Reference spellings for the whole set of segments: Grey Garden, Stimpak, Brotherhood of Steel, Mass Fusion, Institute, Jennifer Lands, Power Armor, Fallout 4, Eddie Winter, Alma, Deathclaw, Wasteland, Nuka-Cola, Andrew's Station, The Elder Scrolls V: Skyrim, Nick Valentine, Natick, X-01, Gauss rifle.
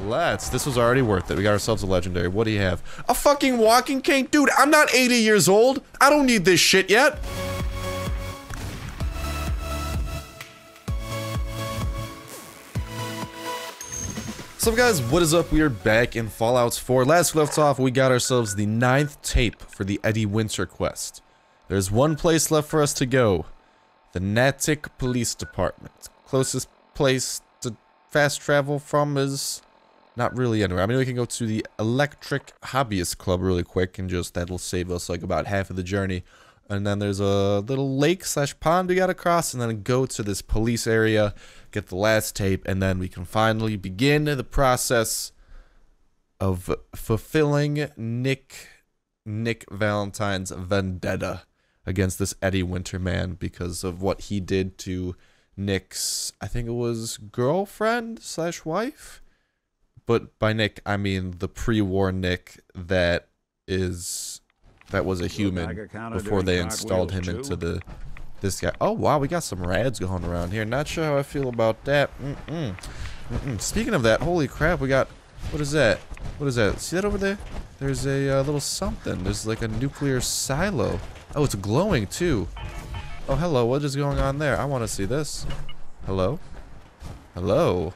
Let's. This was already worth it. We got ourselves a legendary. What do you have? A fucking walking cane? Dude, I'm not 80 years old. I don't need this shit yet. So guys, what is up? We are back in Fallout 4. Last we left off, we got ourselves the 9th tape for the Eddie Winter quest. There's one place left for us to go. The Natick Police Department. Closest place to fast travel from is not really anywhere. I mean, we can go to the Electric Hobbyist Club really quick and just that'll save us like about half of the journey. And then there's a little lake slash pond we gotta cross, and then go to this police area, get the last tape, and then we can finally begin the process of fulfilling Nick Valentine's vendetta against this Eddie Winter man because of what he did to Nick's, I think it was girlfriend slash wife, but by Nick I mean the pre-war Nick that was a human before they installed him into this guy. Oh wow, we got some rads going around here. Not sure how I feel about that. Speaking of that, holy crap, we got, what is that? What is that? See that over there? There's a little something. There's like a nuclear silo. Oh, it's glowing too. Oh, hello. What is going on there? I want to see this. Hello? Hello?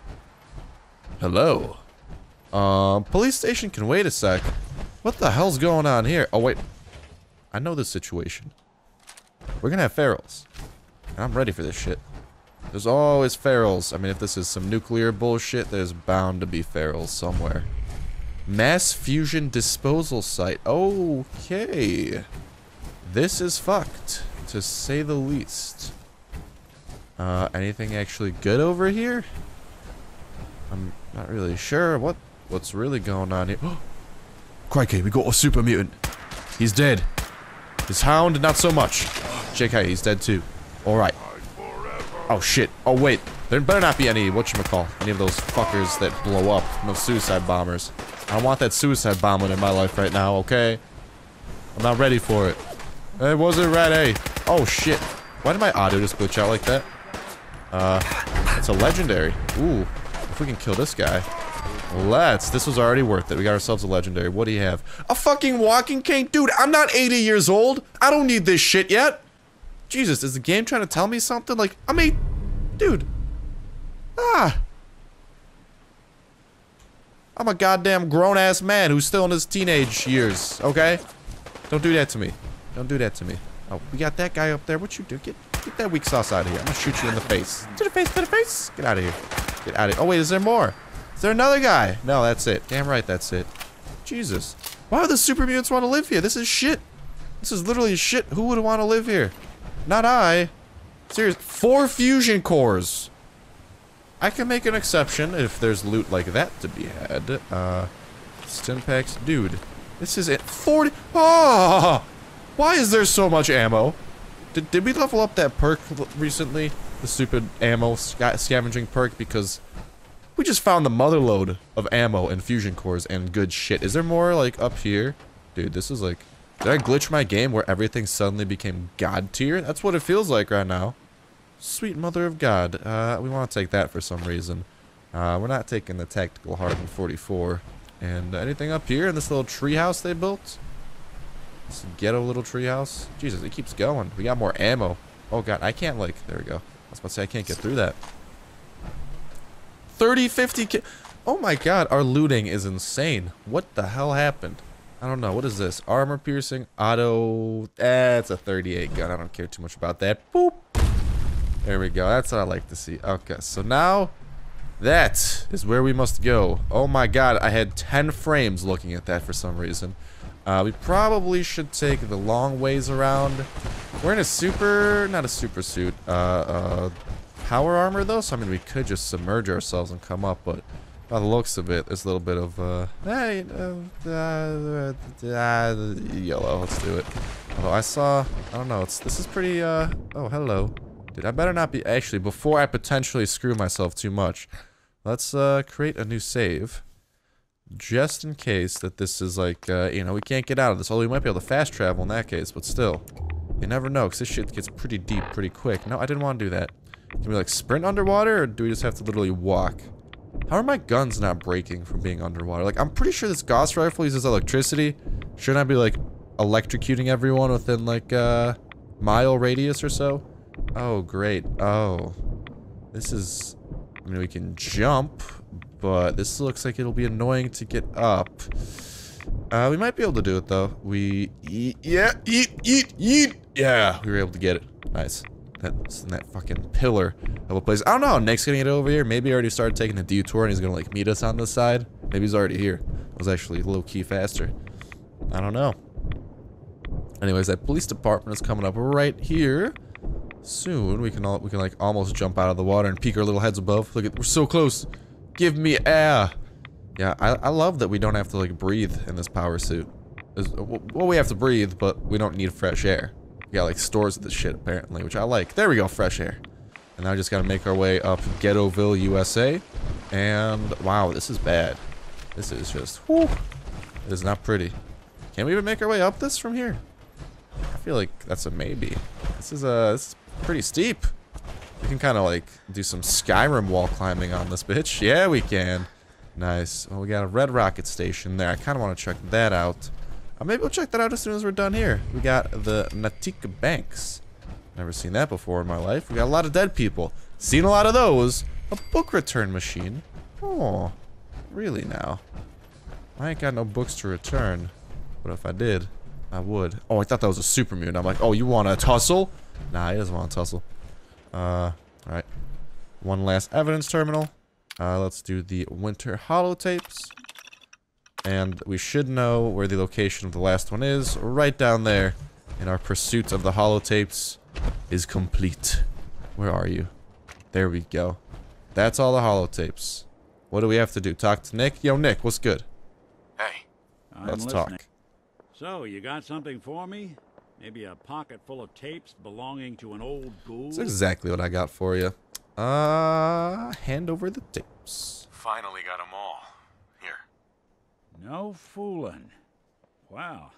Hello? Police station can wait a sec. What the hell's going on here? Oh, wait. I know this situation. We're gonna have ferals. And I'm ready for this shit. There's always ferals. I mean, if this is some nuclear bullshit, there's bound to be ferals somewhere. Mass Fusion disposal site. Okay. This is fucked, to say the least. Anything actually good over here? I'm not really sure what's really going on here. Crikey, we got a super mutant. He's dead. His hound, not so much. JK, he's dead too. Alright. Oh shit. Oh wait. There better not be any, whatchamacall, any of those fuckers that blow up. No suicide bombers. I don't want that suicide bombing in my life right now, okay? I'm not ready for it. It wasn't ready. Oh shit. Why did my audio just glitch out like that? It's a legendary. Ooh. If we can kill this guy. Let's. This was already worth it. We got ourselves a legendary. What do you have? A fucking walking cane? Dude, I'm not 80 years old. I don't need this shit yet. Jesus, is the game trying to tell me something? Like, I mean, dude. Ah. I'm a goddamn grown-ass man who's still in his teenage years, okay? Don't do that to me. Don't do that to me. Oh, we got that guy up there. What you do? Get that weak sauce out of here. I'm gonna shoot you in the face. To the face, to the face. Get out of here. Get out of here. Oh, wait, is there more? Is there another guy? No, that's it. Damn right, that's it. Jesus. Why would the super mutants want to live here? This is shit. This is literally shit. Who would want to live here? Not I. Seriously. 4 fusion cores. I can make an exception if there's loot like that to be had. Stim packs. Dude, this is it. 40. Oh! Why is there so much ammo? Did we level up that perk recently? The stupid ammo scavenging perk, because we just found the motherload of ammo and fusion cores and good shit. Is there more like up here? Dude, this is like, did I glitch my game where everything suddenly became god tier? That's what it feels like right now. Sweet mother of God. We want to take that for some reason. We're not taking the tactical hardened 44. And anything up here in this little treehouse they built? This ghetto little treehouse. Jesus, it keeps going. We got more ammo. Oh god, I can't like, there we go. I was about to say, I can't get through that. 30, 50 ki- Oh my god, our looting is insane. What the hell happened? I don't know, what is this? Armor piercing, auto, it's a 38 gun. I don't care too much about that. Boop. There we go, that's what I like to see. Okay, so now, that is where we must go. Oh my god, I had 10 frames looking at that for some reason. We probably should take the long ways around. We're in a super, not a super suit, power armor though, so I mean we could just submerge ourselves and come up, but by the looks of it, there's a little bit of, yellow, let's do it. Although I saw, I don't know, this is pretty, oh hello. Dude, I better not be, actually, before I potentially screw myself too much, let's, create a new save. Just in case that this is like, you know, we can't get out of this. Although we might be able to fast travel in that case, but still. You never know, because this shit gets pretty deep pretty quick. No, I didn't want to do that. Can we like sprint underwater, or do we just have to literally walk? How are my guns not breaking from being underwater? Like, I'm pretty sure this Gauss rifle uses electricity. Shouldn't I be, like, electrocuting everyone within, like, a mile radius or so? Oh, great. Oh. This is... I mean, we can jump, but this looks like it'll be annoying to get up. We might be able to do it, though. We... Eat! Yeah, we were able to get it. Nice. That's in that fucking pillar of a place. I don't know how Nick's gonna get over here. Maybe he already started taking a detour and he's gonna like meet us on this side. Maybe he's already here. It was actually low-key faster. I don't know. Anyways, that police department is coming up right here. Soon we can like almost jump out of the water and peek our little heads above. Look at, we're so close. Give me air. Yeah, I love that we don't have to like breathe in this power suit. Well, we have to breathe, but we don't need fresh air. We got like stores of this shit apparently, which I like. There we go, fresh air. And now we just gotta make our way up Ghettoville, USA. And wow, this is bad. This is just, whoo. It is not pretty. Can we even make our way up this from here? I feel like that's a maybe. This is pretty steep. We can kind of like do some Skyrim wall climbing on this bitch. Yeah, we can. Nice. Well, we got a red rocket station there. I kind of want to check that out. Maybe we'll check that out as soon as we're done here. We got the Natick Banks. Never seen that before in my life. We got a lot of dead people. Seen a lot of those. A book return machine. Oh, really now? I ain't got no books to return. But if I did, I would. Oh, I thought that was a super mutant. I'm like, oh, you want to tussle? Nah, he doesn't want to tussle. Alright. One last evidence terminal. Let's do the Winter holotapes. And we should know where the location of the last one is. Right down there. And our pursuit of the holotapes is complete. Where are you? There we go. That's all the holotapes. What do we have to do? Talk to Nick? Yo, Nick, what's good? Hey. Let's talk. So, you got something for me? Maybe a pocket full of tapes belonging to an old ghoul? That's exactly what I got for you. Hand over the tapes. Finally got them all. Here. No fooling. Wow.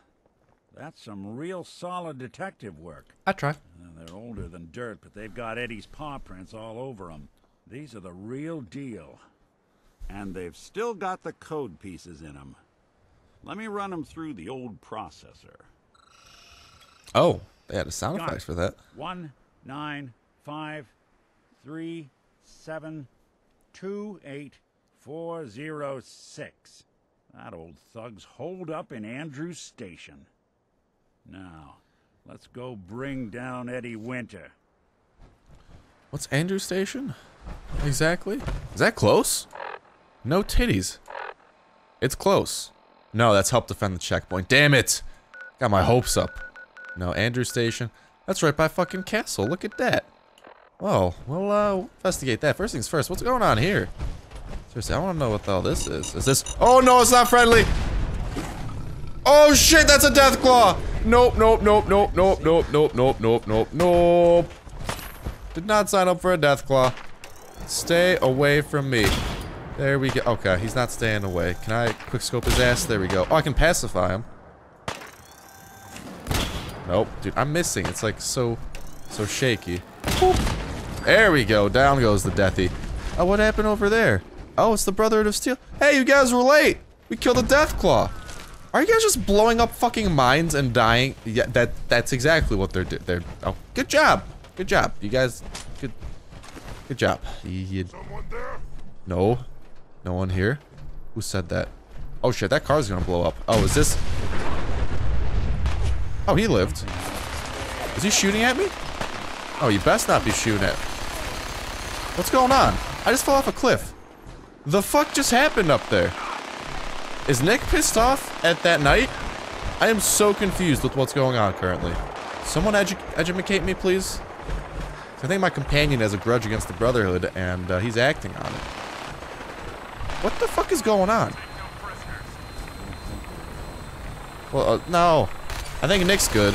That's some real solid detective work. I try. They're older than dirt, but they've got Eddie's paw prints all over them. These are the real deal. And they've still got the code pieces in them. Let me run them through the old processor. Oh, they had a sound effect for that. 1 9 5 3 7 2 8 4 0 6. That old thug's holed up in Andrew's Station. Now, let's go bring down Eddie Winter. What's Andrew's Station? Exactly? Is that close? No titties. It's close. No, that's help defend the checkpoint. Damn it! Got my hopes up. No, Andrew's Station. That's right by fucking Castle. Look at that. Whoa. Well, we'll investigate that. First things first. What's going on here? Seriously, I want to know what the hell this is. Is this? Oh no, it's not friendly. Oh shit, that's a death claw. Nope, nope, nope, nope, nope, nope, nope, nope, nope, nope, nope. Did not sign up for a death claw. Stay away from me. There we go. Okay, he's not staying away. Can I quick scope his ass? There we go. Oh, I can pacify him. Nope, dude, I'm missing. It's like so shaky. Boop. There we go. Down goes the deathy. Oh, what happened over there? Oh, it's the Brotherhood of Steel. Hey, you guys were late. We killed a Deathclaw. Are you guys just blowing up fucking mines and dying? Yeah, that's exactly what they're doing. Oh, good job. Good job. You guys. Good job. Someone there? No. No one here. Who said that? Oh shit, that car's gonna blow up. Oh, is this? Oh, he lived. Is he shooting at me? Oh, you best not be shooting at me. What's going on? I just fell off a cliff. The fuck just happened up there? Is Nick pissed off at that night? I am so confused with what's going on currently. Someone educate me, please. I think my companion has a grudge against the Brotherhood, and he's acting on it. What the fuck is going on? Well, no. I think Nick's good.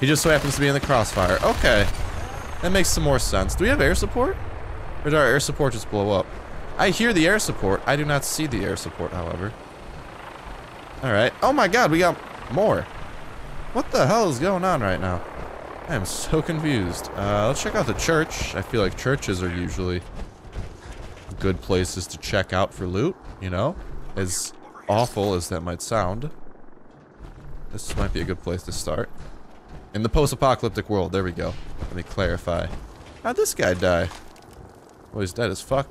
He just so happens to be in the crossfire. Okay. That makes some more sense. Do we have air support? Or did our air support just blow up? I hear the air support. I do not see the air support, however. Alright. Oh my god, we got more. What the hell is going on right now? I am so confused. Let's check out the church. I feel like churches are usually of good places to check out for loot, you know? As awful as that might sound. This might be a good place to start. In the post-apocalyptic world, there we go. Let me clarify. How'd this guy die? Well, he's dead as fuck.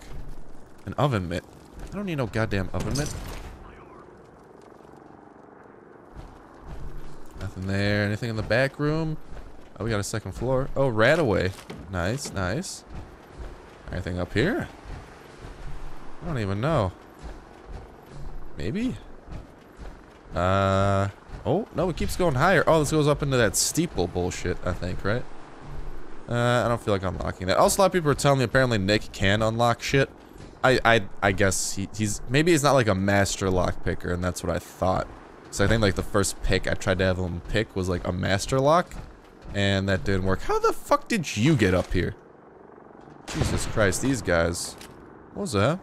An oven mitt. I don't need no goddamn oven mitt. Nothing there. Anything in the back room? Oh, we got a second floor. Oh, rat away. Nice, nice. Anything up here? I don't even know. Maybe? Oh, no, it keeps going higher. Oh, this goes up into that steeple bullshit, I think, right? I don't feel like unlocking that. Also, a lot of people are telling me apparently Nick can unlock shit. I guess he's... Maybe he's not like a master lock picker, and that's what I thought. So I think like the first pick I tried to have him pick was like a master lock, and that didn't work. How the fuck did you get up here? Jesus Christ, these guys. What was that?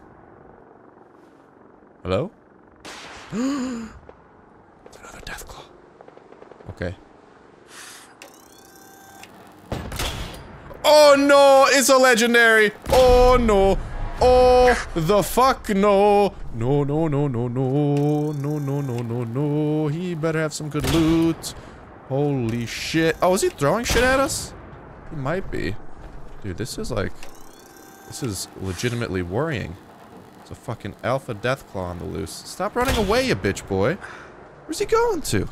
Hello? It's another deathclaw. Okay. Oh no, it's a legendary. Oh no. Oh the fuck no. No no no no no no no no no no. He better have some good loot. Holy shit. Oh, is he throwing shit at us? He might be. Dude, this is like... This is legitimately worrying. It's a fucking alpha deathclaw on the loose. Stop running away, you bitch boy. Where's he going to?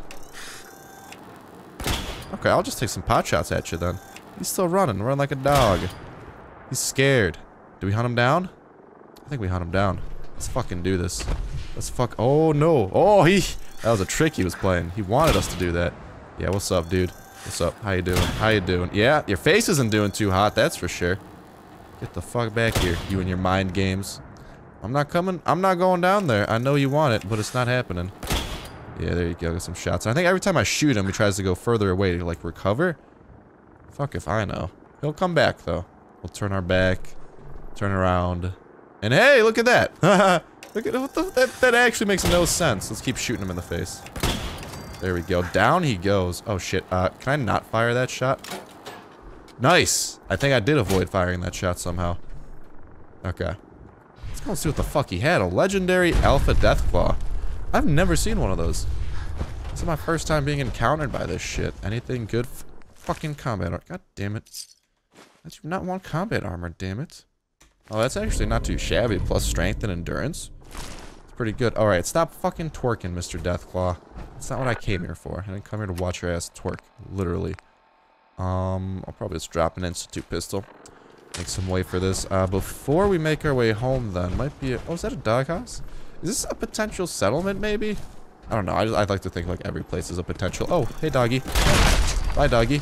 Okay, I'll just take some pot shots at you then. He's still running. Running like a dog. He's scared. Do we hunt him down? I think we hunt him down. Let's fucking do this. Let's fuck... Oh, no. Oh, he... That was a trick he was playing. He wanted us to do that. Yeah, what's up, dude? What's up? How you doing? How you doing? Yeah, your face isn't doing too hot, that's for sure. Get the fuck back here, you and your mind games. I'm not coming. I'm not going down there. I know you want it, but it's not happening. Yeah, there you go. Get some shots. I think every time I shoot him, he tries to go further away to, like, recover. Fuck if I know. He'll come back, though. We'll turn our back, turn around, and hey, look at that. Look at what the, that actually makes no sense. Let's keep shooting him in the face. There we go. Down he goes. Oh, shit. Can I not fire that shot? Nice! I think I did avoid firing that shot somehow. Okay. Let's go and see what the fuck he had. A legendary alpha deathclaw. I've never seen one of those. This is my first time being encountered by this shit. Anything good? Fucking combat armor. God damn it. I do not want combat armor, damn it. Oh, that's actually not too shabby. Plus strength and endurance. It's pretty good. Alright, stop fucking twerking, Mr. Deathclaw. That's not what I came here for. I didn't come here to watch your ass twerk, literally. I'll probably just drop an Institute pistol. Make some way for this. Before we make our way home, then, might be a... Oh, is that a doghouse? Is this a potential settlement, maybe? I don't know. I'd like to think, like, every place is a potential... Oh, hey, doggy. Bye, doggy.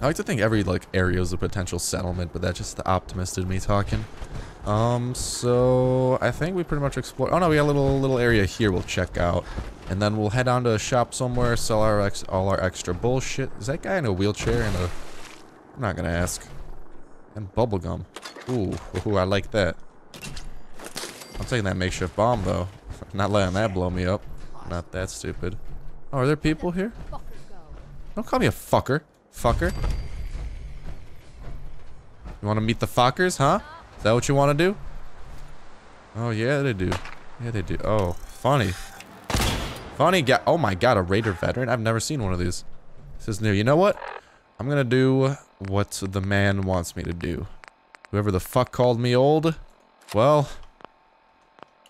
I like to think every, like, area is a potential settlement, but that's just the optimist in me talking. So I think we pretty much explore. Oh no, we got a little area here we'll check out, and then we'll head on to a shop somewhere, sell our all our extra bullshit. Is that guy in a wheelchair? And a... I'm not gonna ask. And bubblegum. Ooh, I like that. I'm taking that makeshift bomb though. Not letting that blow me up. Not that stupid. Oh, are there people here? Don't call me a fucker. Fucker. You want to meet the fuckers, huh? Is that what you want to do? Oh, yeah, they do. Yeah, they do. Oh, funny. Funny guy. Oh, my God, a Raider veteran? I've never seen one of these. This is new. You know what? I'm going to do what the man wants me to do. Whoever the fuck called me old, well,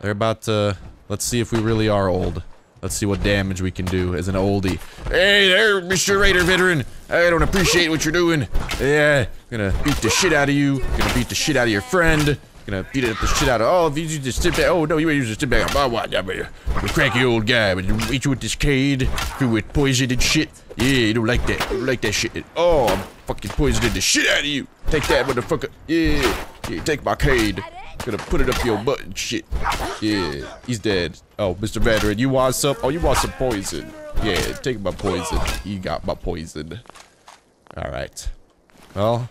they're about to... Let's see if we really are old. Let's see what damage we can do as an oldie. Hey there, Mr. Raider veteran. I don't appreciate what you're doing. Yeah, I'm gonna beat the shit out of you. I'm gonna beat the shit out of your friend. I'm gonna beat the shit out of all of you. You just sit back. Oh, no, you just sit back. I'm a cranky old guy. But you eat you with this cade. You with poison and shit. Yeah, you don't like that. You don't like that shit. Oh, I'm fucking poisoning the shit out of you. Take that, motherfucker. Yeah, yeah, take my cade. Gonna put it up your butt and shit. Yeah, he's dead. Oh, Mr. Veteran, you want some? Oh, you want some poison? Yeah, take my poison. You got my poison. Alright. Well,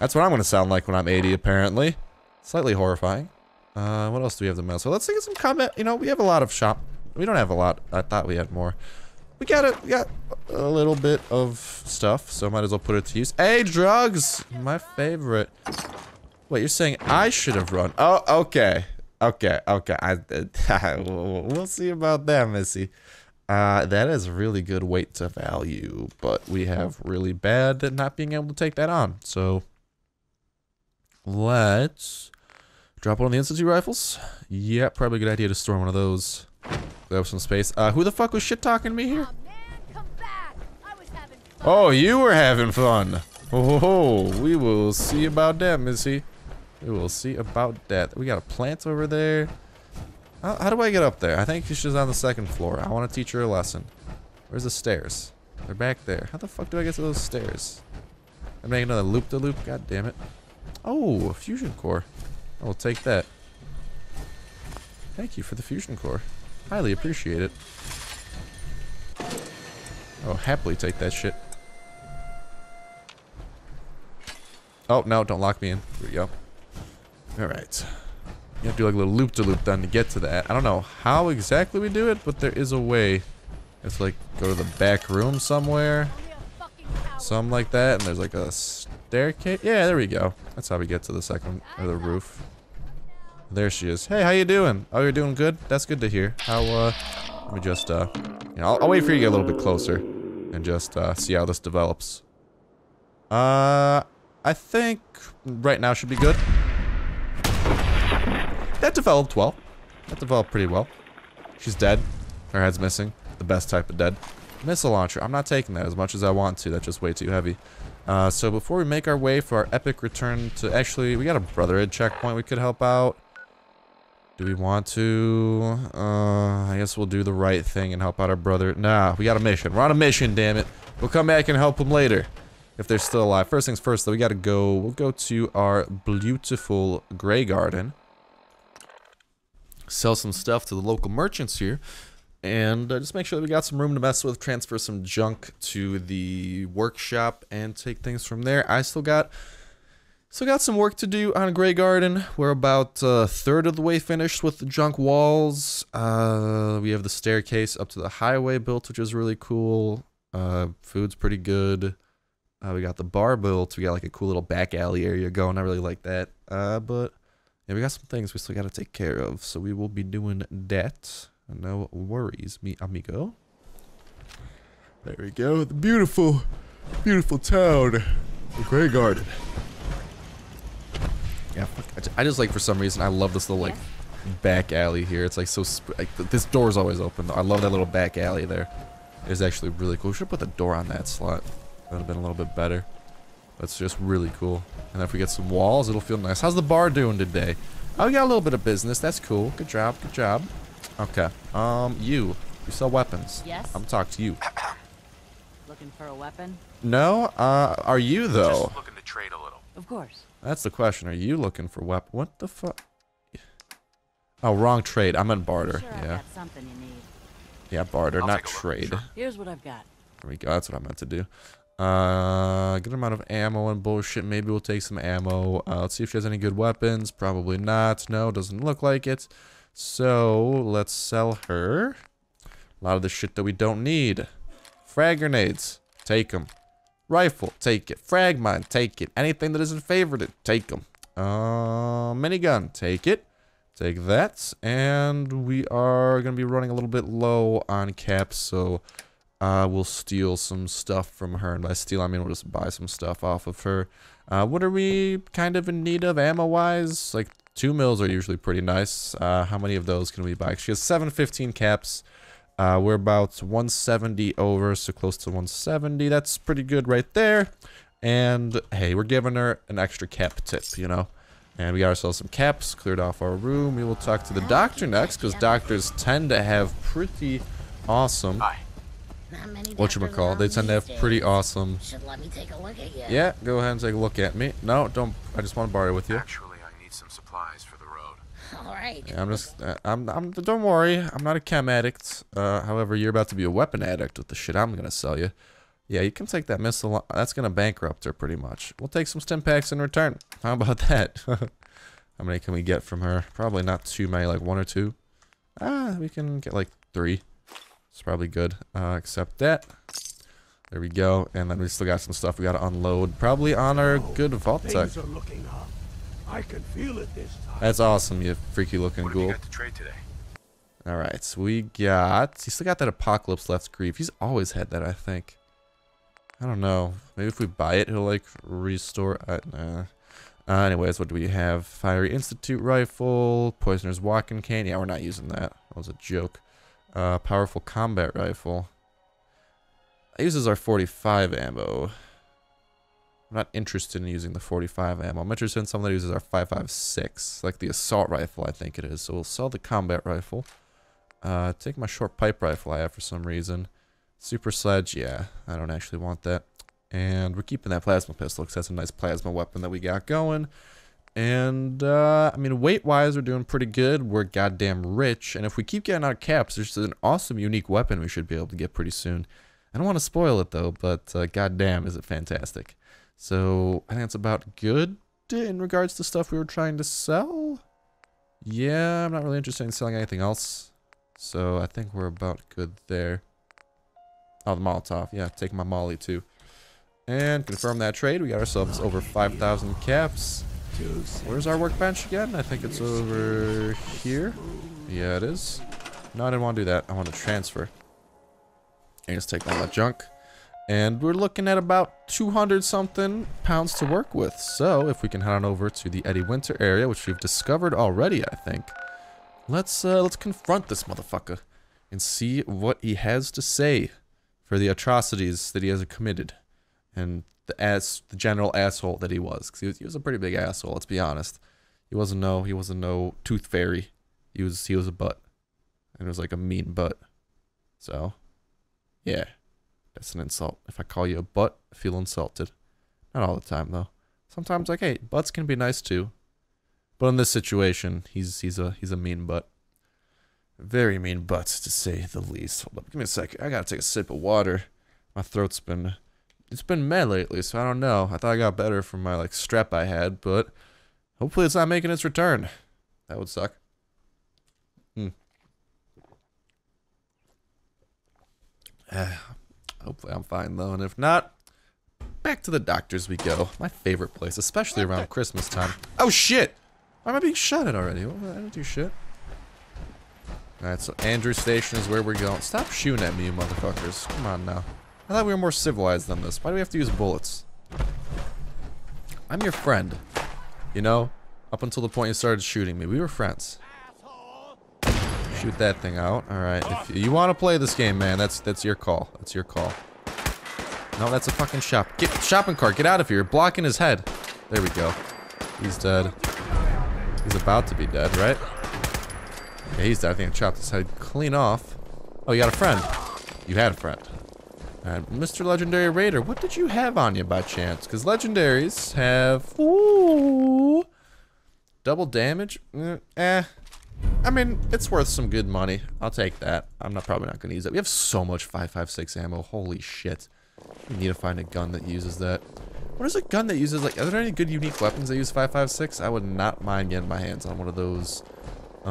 that's what I'm gonna sound like when I'm 80, apparently. Slightly horrifying. What else do we have to mail? So let's get some combat. You know, we have a lot of shop. We don't have a lot. I thought we had more. We got a little bit of stuff, so might as well put it to use. Hey, drugs! My favorite. Wait, you're saying I should have run? Oh, okay. Okay, okay. We'll see about that, Missy. That is really good weight to value, but we have really bad at not being able to take that on. So let's drop one of the Institute rifles. Yeah, probably a good idea to store one of those. Grab some space. Who the fuck was shit talking me here? Oh, man, come back. I was having fun. Oh, you were having fun. Oh, we will see about that, Missy. We will see about that. We got a plant over there. How do I get up there? I think she's on the second floor. I want to teach her a lesson. Where's the stairs? They're back there. How the fuck do I get to those stairs? I'm making another loop-de-loop. God damn it. Oh, a fusion core. I will take that. Thank you for the fusion core. Highly appreciate it. I'll happily take that shit. Oh, no, don't lock me in. Here we go. Alright. You have to do like a little loop-de-loop then to get to that. I don't know how exactly we do it, but there is a way. It's like go to the back room somewhere. Something like that, and there's like a staircase. Yeah, there we go. That's how we get to the second, or the roof. There she is. Hey, how you doing? Oh, you're doing good? That's good to hear. How, let me just, you know, I'll wait for you to get a little bit closer and just, see how this develops. I think right now should be good. That developed well. That developed pretty well. She's dead. Her head's missing. The best type of dead. Missile launcher. I'm not taking that as much as I want to. That's just way too heavy. So before we make our way for our epic return to... Actually, we got a Brotherhood checkpoint we could help out. Do we want to? I guess we'll do the right thing and help out our brother. Nah, we got a mission. We're on a mission, damn it. We'll come back and help them later. If they're still alive. First things first, though, we gotta go... We'll go to our beautiful Grey Garden. Sell some stuff to the local merchants here, and just make sure that we got some room to mess with, transfer some junk to the workshop, and take things from there. I still got some work to do on Grey Garden. We're about a third of the way finished with the junk walls. We have the staircase up to the highway built, which is really cool. Food's pretty good. We got the bar built. We got like a cool little back alley area going. I really like that, but... Yeah, we got some things we still gotta take care of, so we will be doing that. No worries, mi amigo. There we go. The beautiful, beautiful town, the Grey Garden. Yeah, I just like, for some reason, I love this little like back alley here. It's like so. Like, this door's always open. Though. I love that little back alley there. It's actually really cool. We should put the door on that slot. That would have been a little bit better. That's just really cool. And if we get some walls, it'll feel nice. How's the bar doing today? Oh, we got a little bit of business. That's cool. Good job. Good job. Okay. You sell weapons. Yes. I'm talking to you. Looking for a weapon? No. Are you though? Just looking to trade a little. Of course. That's the question. Are you looking for weapon? What the fuck? Oh, wrong trade. I'm on barter. Sure, yeah. Got something you need. Yeah, barter, not trade. Sure. Here's what I've got. There we go. That's what I meant to do. Good amount of ammo and bullshit. Maybe we'll take some ammo. Let's see if she has any good weapons. Probably not. No, doesn't look like it. So, let's sell her. A lot of the shit that we don't need. Frag grenades. Take them. Rifle. Take it. Frag mine. Take it. Anything that isn't favorited. Take them. Minigun. Take it. Take that. And we are going to be running a little bit low on caps, so... we'll steal some stuff from her, and by steal I mean we'll just buy some stuff off of her. What are we kind of in need of ammo-wise? Like 2 mils are usually pretty nice. How many of those can we buy? She has 715 caps. We're about 170 over, so close to 170. That's pretty good right there. And hey, we're giving her an extra cap tip, you know. And we got ourselves some caps, cleared off our room. We will talk to the doctor next, because doctors tend to have pretty awesome... Whatchamacall, they tend to have pretty awesome. Should let me take a look at you. Yeah, go ahead and take a look at me. No, don't. I just want to borrow with you. Actually, I need some supplies for the road. All right. Yeah, I'm just. Don't worry. I'm not a chem addict. However, you're about to be a weapon addict with the shit I'm gonna sell you. Yeah, you can take that missile. That's gonna bankrupt her pretty much. We'll take some stim packs in return. How about that? How many can we get from her? Probably not too many. Like one or two. We can get like 3. It's probably good. Except that. There we go. And then we still got some stuff we gotta unload. Probably on our good vault tech. I can feel it this time. That's awesome, you freaky looking ghoul. What have you got to trade today? All right, so we got... He's still got that Apocalypse Left Grief. He's always had that, I think. I don't know. Maybe if we buy it, he'll, like, restore... nah. Anyways, what do we have? Fiery Institute Rifle, Poisoner's Walking Cane. Yeah, we're not using that. That was a joke. Powerful Combat Rifle. That uses our 45 ammo. I'm not interested in using the 45 ammo. I'm interested in something that uses our 5.56, like the assault rifle, I think it is. So we'll sell the combat rifle. Take my short pipe rifle I have for some reason. Super sledge, yeah, I don't actually want that. And we're keeping that plasma pistol because that's a nice plasma weapon that we got going. And, I mean, weight-wise, we're doing pretty good. We're goddamn rich. And if we keep getting our caps, there's an awesome, unique weapon we should be able to get pretty soon. I don't want to spoil it, though, but goddamn is it fantastic. So, I think that's about good in regards to stuff we were trying to sell. Yeah, I'm not really interested in selling anything else. So, I think we're about good there. Oh, the Molotov. Yeah, taking my Molly, too. And confirm that trade. We got ourselves over 5,000 caps. Where's our workbench again? I think it's over here. Yeah, it is. No, I didn't want to do that. I want to transfer. And just take all that junk. And we're looking at about 200-something pounds to work with. So, if we can head on over to the Eddie Winter area, which we've discovered already, I think. Let's confront this motherfucker and see what he has to say for the atrocities that he has committed. And the general asshole that he was. Because he was a pretty big asshole, let's be honest. He wasn't no tooth fairy. He was a butt. And it was like a mean butt. So, yeah. That's an insult. If I call you a butt, I feel insulted. Not all the time, though. Sometimes, like, hey, butts can be nice, too. But in this situation, he's a mean butt. Very mean butts, to say the least. Hold up, give me a sec. I gotta take a sip of water. My throat's been... It's been mad lately, so I don't know. I thought I got better from my, like, strep I had, but... Hopefully it's not making its return. That would suck. Hopefully I'm fine, though, and if not, back to the doctors we go. My favorite place, especially around Christmas time. Oh, shit! Why am I being shot at already? Well, I didn't do shit. Alright, so Andrew's Station is where we're going. Stop shooting at me, you motherfuckers. Come on, now. I thought we were more civilized than this. Why do we have to use bullets? I'm your friend. You know? Up until the point you started shooting me. We were friends. Shoot that thing out. Alright. If you want to play this game, man, that's your call. That's your call. No, that's a fucking shop. Get shopping cart. Get out of here. You're blocking his head. There we go. He's dead. He's about to be dead, right? Yeah, he's dead. I think I chopped his head clean off. Oh, you got a friend. You had a friend. Alright, Mr. Legendary Raider, what did you have on you by chance? Because legendaries have... Ooh, double damage? I mean, it's worth some good money. I'll take that. I'm probably not going to use that. We have so much 5.56 ammo. Holy shit. We need to find a gun that uses that. What is a gun that uses, like, are there any good unique weapons that use 5.56? I would not mind getting my hands on one of those. I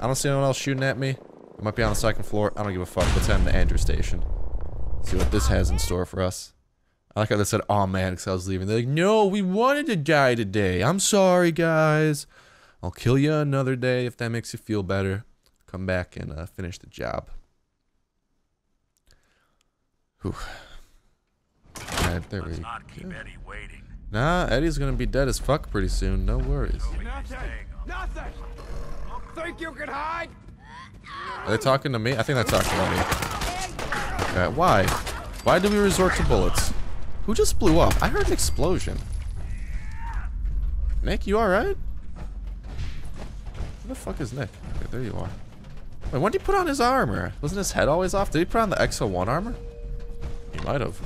don't see anyone else shooting at me. It might be on the second floor. I don't give a fuck. Let's head to Andrew's Station. See what this has in store for us. I like how they said, oh man, because I was leaving. They're like, no, we wanted to die today. I'm sorry, guys. I'll kill you another day if that makes you feel better. Come back and finish the job. Whew. All right, there we go. Nah, Eddie's going to be dead as fuck pretty soon. No worries. Nothing. Nothing. Think you can hide? Are they talking to me? I think they're talking to me. Okay, why? Why do we resort to bullets? Who just blew up? I heard an explosion. Nick, you alright? Where the fuck is Nick? Okay, there you are. Wait, when did he put on his armor? Wasn't his head always off? Did he put on the X-01 armor? He might have.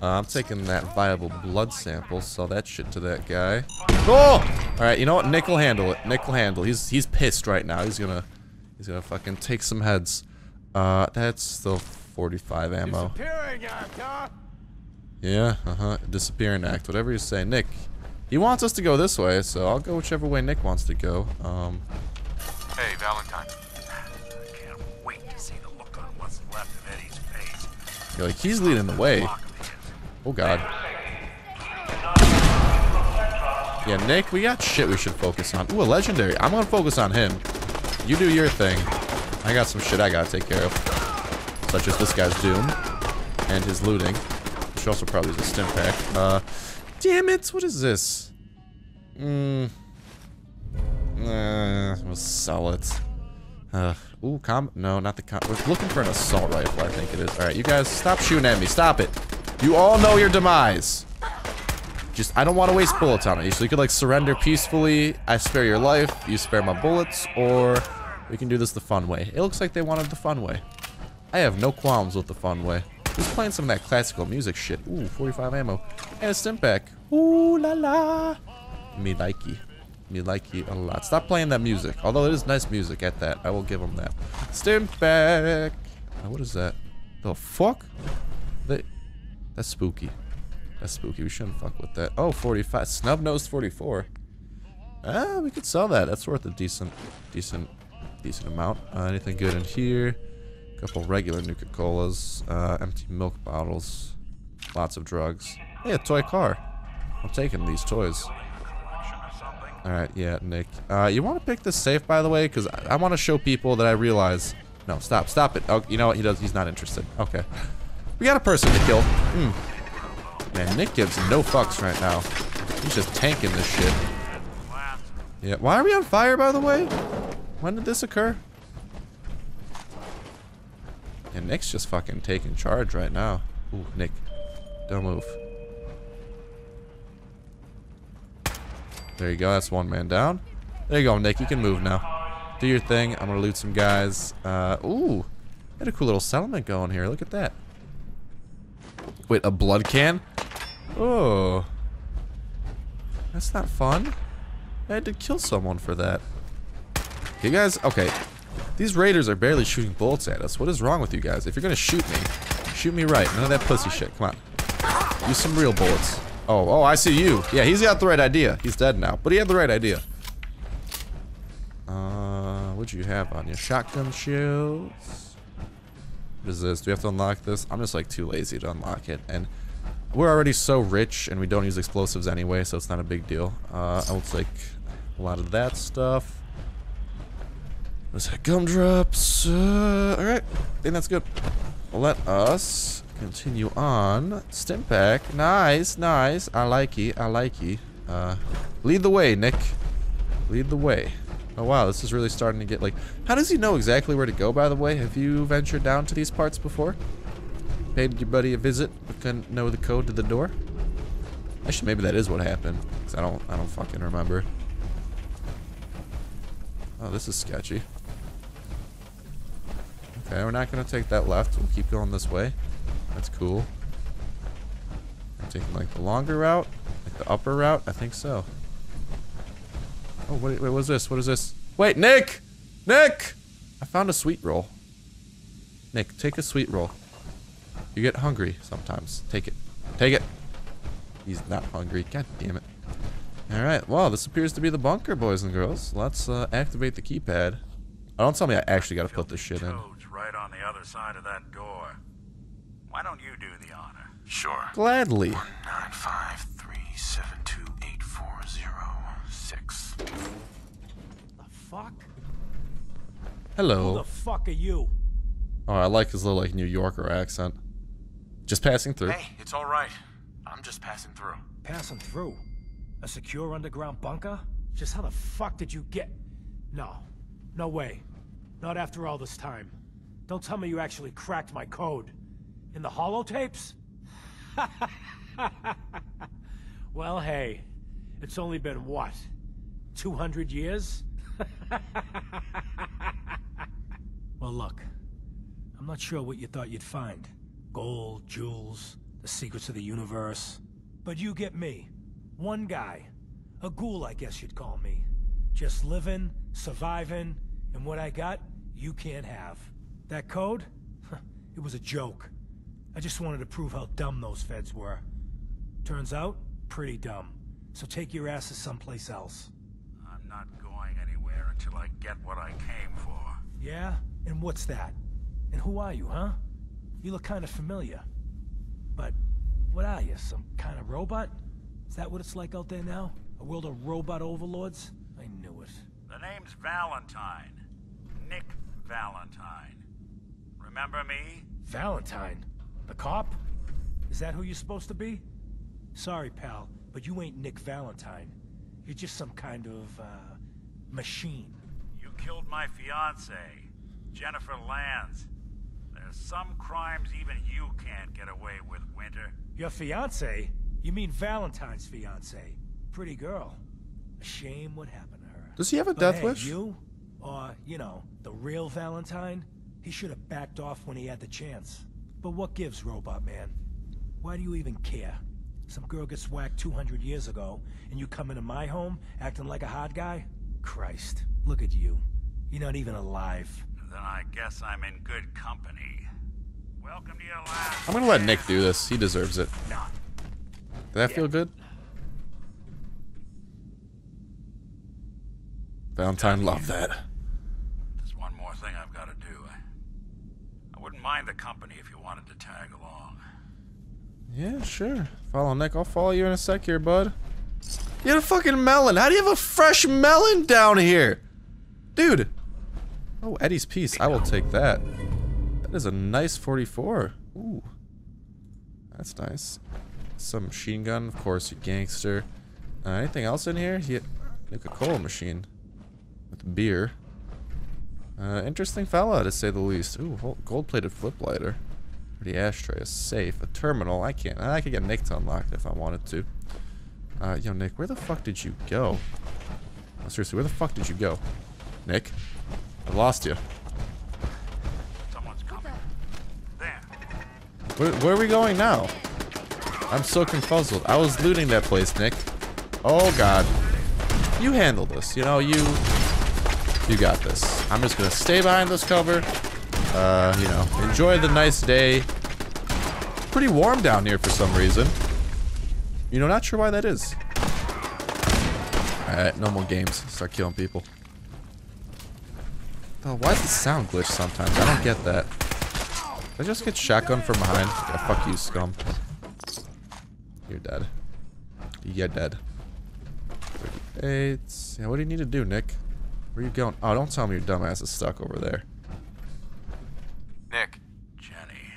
I'm taking that viable blood sample. Sell that shit to that guy. Oh! Alright, you know what? Nick will handle it. Nick will handle it. He's pissed right now. He's gonna fucking take some heads. That's still 45 ammo. Disappearing act, huh? Yeah, disappearing act, whatever you say. Nick, he wants us to go this way, so I'll go whichever way Nick wants to go. Hey, Valentine. I can't wait to see the look on what's left of Eddie's face. You're like, he's leading the way. Oh, God. Yeah, Nick, we got shit we should focus on. Ooh, a legendary. I'm gonna focus on him. You do your thing. I got some shit I gotta take care of. Such as this guy's doom. And his looting. Which also probably is a stim pack. Damn it, what is this? It was solid. Ooh, no, not the We're looking for an assault rifle, I think it is. Alright, you guys, stop shooting at me. Stop it. You all know your demise. Just, I don't want to waste bullets on it. So you could, like, surrender peacefully. I spare your life. You spare my bullets. Or we can do this the fun way. It looks like they wanted the fun way. I have no qualms with the fun way. Just playing some of that classical music shit. Ooh, 45 ammo. And a stim pack. Ooh, la la. Me likey. Me like you a lot. Stop playing that music. Although it is nice music at that. I will give them that. Stim pack. What is that? The fuck? That's spooky. That's spooky. We shouldn't fuck with that. Oh, 45. Snub-nosed 44. Ah, we could sell that. That's worth a decent amount. Anything good in here? A couple regular Nuka-Colas. Empty milk bottles. Lots of drugs. Hey, a toy car. I'm taking these toys. Alright, yeah, Nick. You want to pick this safe, by the way? Because I want to show people that I realize... No, stop. Stop it. Oh, you know what? He's not interested. Okay. We got a person to kill. Man, Nick gives no fucks right now. He's just tanking this shit. Yeah, why are we on fire, by the way? When did this occur? And Nick's just fucking taking charge right now. Ooh, Nick. Don't move. There you go, that's one man down. There you go, Nick, you can move now. Do your thing, I'm gonna loot some guys. Ooh, had a cool little settlement going here, look at that. Wait, a blood can? Oh, that's not fun. I had to kill someone for that. You guys, okay, these raiders are barely shooting bullets at us. What is wrong with you guys? If you're gonna shoot me right. None of that pussy shit, come on. Use some real bullets. Oh, I see you. Yeah, he's got the right idea. He's dead now, but he had the right idea. What'd you have on your shotgun shields? What is this? Do we have to unlock this? I'm just, like, too lazy to unlock it, and we're already so rich, and we don't use explosives anyway, so it's not a big deal. I'll take a lot of that stuff. What's that? Gumdrops. Alright, I think that's good. Let us... continue on. Stim pack. Nice, nice. I like ye. I like ye. Lead the way, Nick. Lead the way. Oh, wow. This is really starting to get, like... How does he know exactly where to go, by the way? Have you ventured down to these parts before? Paid your buddy a visit, but couldn't know the code to the door? Actually, maybe that is what happened. Because I don't fucking remember. Oh, this is sketchy. Okay, we're not going to take that left. We'll keep going this way. That's cool. I'm taking, like, the longer route? Like, the upper route? I think so. Oh, wait, what is this? What is this? Wait, Nick! Nick! I found a sweet roll. Nick, take a sweet roll. You get hungry sometimes. Take it. Take it! He's not hungry. God damn it. Alright, well, this appears to be the bunker, boys and girls. Let's activate the keypad. Oh, don't tell me I actually gotta put this shit in. Right on the other side of that door. Why don't you do the honor? Sure. Gladly. 1-9-5-3-7-2-8-4-0-6. The fuck? Hello. Who the fuck are you? Oh, I like his little, like, New Yorker accent. Just passing through. Hey, it's all right. I'm just passing through. Passing through? A secure underground bunker? Just how the fuck did you get? No. No way. Not after all this time. Don't tell me you actually cracked my code. In the holotapes? Well, hey, it's only been, what, 200 years? Well, look, I'm not sure what you thought you'd find. Gold, jewels, the secrets of the universe. But you get me. One guy. A ghoul, I guess you'd call me. Just living, surviving, and what I got, you can't have. That code? It was a joke. I just wanted to prove how dumb those feds were. Turns out, pretty dumb. So take your asses someplace else. I'm not going anywhere until I get what I came for. Yeah? And what's that? And who are you, huh? You look kind of familiar. But what are you, some kind of robot? Is that what it's like out there now? A world of robot overlords? I knew it. The name's Valentine. Nick Valentine. Remember me? Valentine? The cop? Is that who you're supposed to be? Sorry, pal, but you ain't Nick Valentine. You're just some kind of, machine. You killed my fiancée, Jennifer Lands. There's some crimes even you can't get away with, Winter. Your fiancée? You mean Valentine's fiancée. Pretty girl. A shame what happened to her. Does he have a death wish? You? Or, you know, the real Valentine? He should have backed off when he had the chance. But what gives, Robot Man? Why do you even care? Some girl gets whacked 200 years ago, and you come into my home acting like a hard guy? Christ, look at you. You're not even alive. Then I guess I'm in good company. Welcome to your last. I'm gonna let Nick do this. He deserves it. Not. Did that feel good? Valentine loved that. There's one more thing I've got to do. I wouldn't mind the company if you wanted to tag along. Yeah, sure. Follow Nick. I'll follow you in a sec here, bud. You had a fucking melon. How do you have a fresh melon down here? Dude. Oh, Eddie's piece. I will take that. That is a nice 44. Ooh. That's nice. Some machine gun. Of course, you gangster. Anything else in here? Yeah. Nuka Cola machine. With beer. Interesting fella, to say the least. Ooh, gold-plated flip lighter. The ashtray, a safe, a terminal. I could get Nick to unlock it if I wanted to. Yo, Nick, where the fuck did you go? Oh, seriously, where the fuck did you go? Nick? I lost you. Someone's coming. There. Where are we going now? I'm so confuzzled. I was looting that place, Nick. Oh, God. You handle this. You know, you got this. I'm just gonna stay behind this cover. You know, enjoy the nice day. Pretty warm down here for some reason. You know, not sure why that is. Alright, no more games. Start killing people. Oh, why is the sound glitch sometimes? I don't get that. Did I just get shotgun from behind? Yeah, fuck you, scum. You're dead. You're dead. 38. Yeah, what do you need to do, Nick? Where are you going? Oh, don't tell me your dumbass is stuck over there. Nick. Jenny.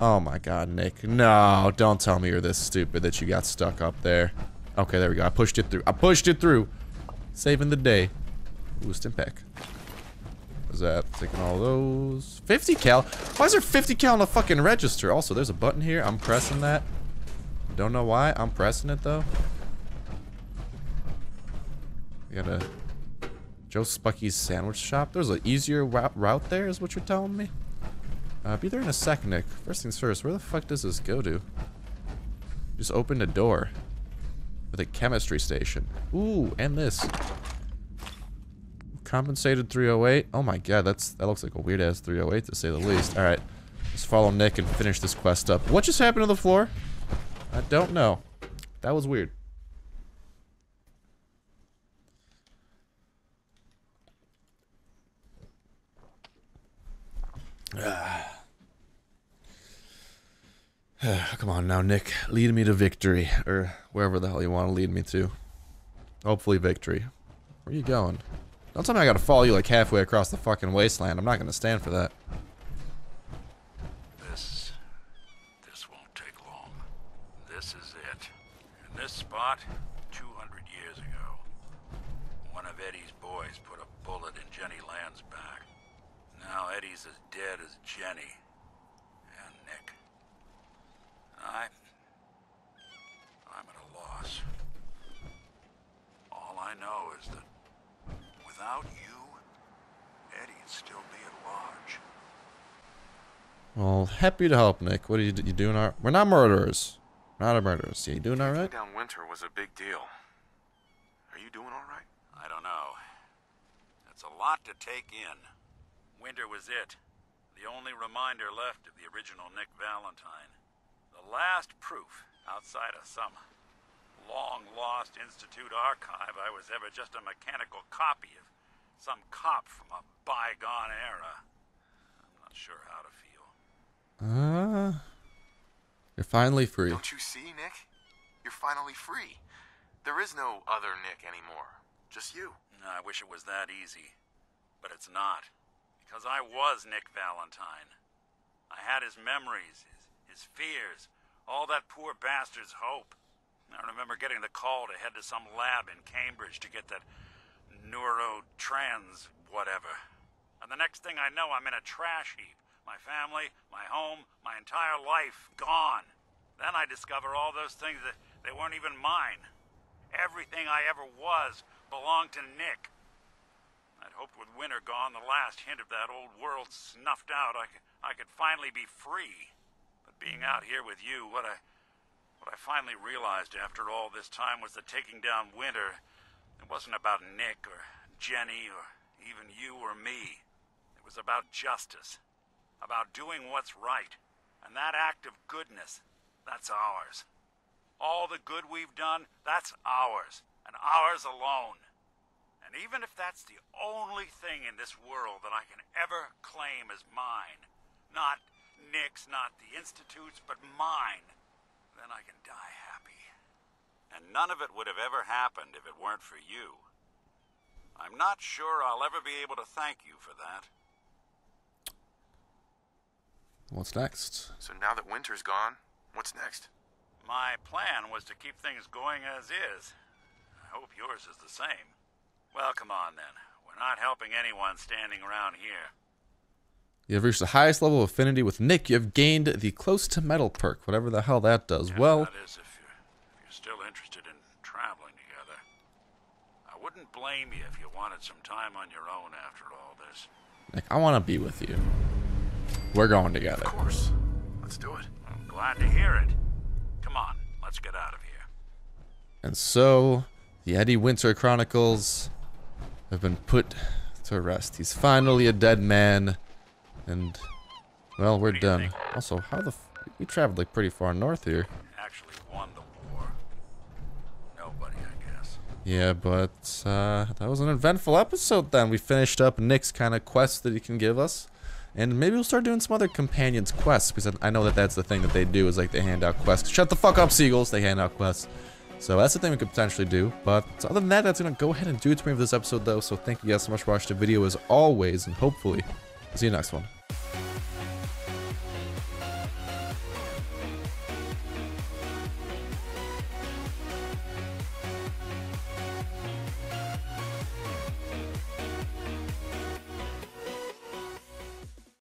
Oh my god, Nick. No, don't tell me you're this stupid that you got stuck up there. Okay, there we go. I pushed it through. I pushed it through. Saving the day. Ooh, Stimpak. What's that? Taking all those. 50 cal? Why is there 50 cal on the fucking register? Also, there's a button here. I'm pressing that. Don't know why. I'm pressing it, though. We got a... Joe Spucky's sandwich shop. There's an easier route there, is what you're telling me? Be there in a sec, Nick. First things first, where the fuck does this go to? Just open the door. With a chemistry station. Ooh, and this. Compensated 308. Oh my god, that looks like a weird-ass 308 to say the least. Alright, let's follow Nick and finish this quest up. What just happened to the floor? I don't know. That was weird. Come on now, Nick. Lead me to victory, or wherever the hell you want to lead me to. Hopefully victory. Where are you going? Don't tell me I gotta follow you like halfway across the fucking wasteland. I'm not gonna stand for that. This won't take long. This is it. In this spot, 200 years ago, one of Eddie's boys put a bullet in Jenny Land's back. Now Eddie's as dead as Jenny and Nick. I'm at a loss. All I know is that without you, Eddie'd still be at large. Well, happy to help, Nick. What are you doing? We're not murderers. We're not murderers. Yeah, you doing all right? Down Winter was a big deal. Are you doing all right? I don't know. That's a lot to take in. Winter was it. The only reminder left of the original Nick Valentine. The last proof outside of some long-lost Institute archive I was ever just a mechanical copy of some cop from a bygone era. I'm not sure how to feel. You're finally free. Don't you see, Nick? You're finally free. There is no other Nick anymore. Just you. I wish it was that easy. But it's not. Because I was Nick Valentine. I had his memories, his fears, all that poor bastard's hope. I remember getting the call to head to some lab in Cambridge to get that neurotrans whatever. And the next thing I know, I'm in a trash heap. My family, my home, my entire life, gone. Then I discover all those things that they weren't even mine. Everything I ever was belonged to Nick. I'd hoped with winter gone, the last hint of that old world snuffed out, I could finally be free. But being out here with you, what I finally realized after all this time was that taking down Winter, it wasn't about Nick or Jenny or even you or me. It was about justice. About doing what's right. And that act of goodness, that's ours. All the good we've done, that's ours. And ours alone. And even if that's the only thing in this world that I can ever claim as mine, not Nick's, not the Institute's, but mine, then I can die happy. And none of it would have ever happened if it weren't for you. I'm not sure I'll ever be able to thank you for that. What's next? So now that Winter's gone, what's next? My plan was to keep things going as is. I hope yours is the same. Well, come on then. We're not helping anyone standing around here. You have reached the highest level of affinity with Nick. You have gained the close to metal perk, whatever the hell that does. Yeah, well, that is if you're still interested in traveling together. I wouldn't blame you if you wanted some time on your own after all this. Nick, I want to be with you. We're going together. Of course. Let's do it. I'm glad to hear it. Come on, let's get out of here. And so, the Eddie Winter Chronicles have been put to rest. He's finally a dead man. And, well, we're done. Also, how the f... We traveled, like, pretty far north here. Actually won the war. Nobody, I guess. Yeah, but, that was an eventful episode then. We finished up Nick's kind of quest that he can give us. And maybe we'll start doing some other companions quests, because I know that that's the thing that they do, is like they hand out quests. Shut the fuck up, seagulls! They hand out quests. So that's the thing we could potentially do. But other than that, that's gonna go ahead and do it for me for this episode, though. So thank you guys so much for watching the video as always, and hopefully, I'll see you next one.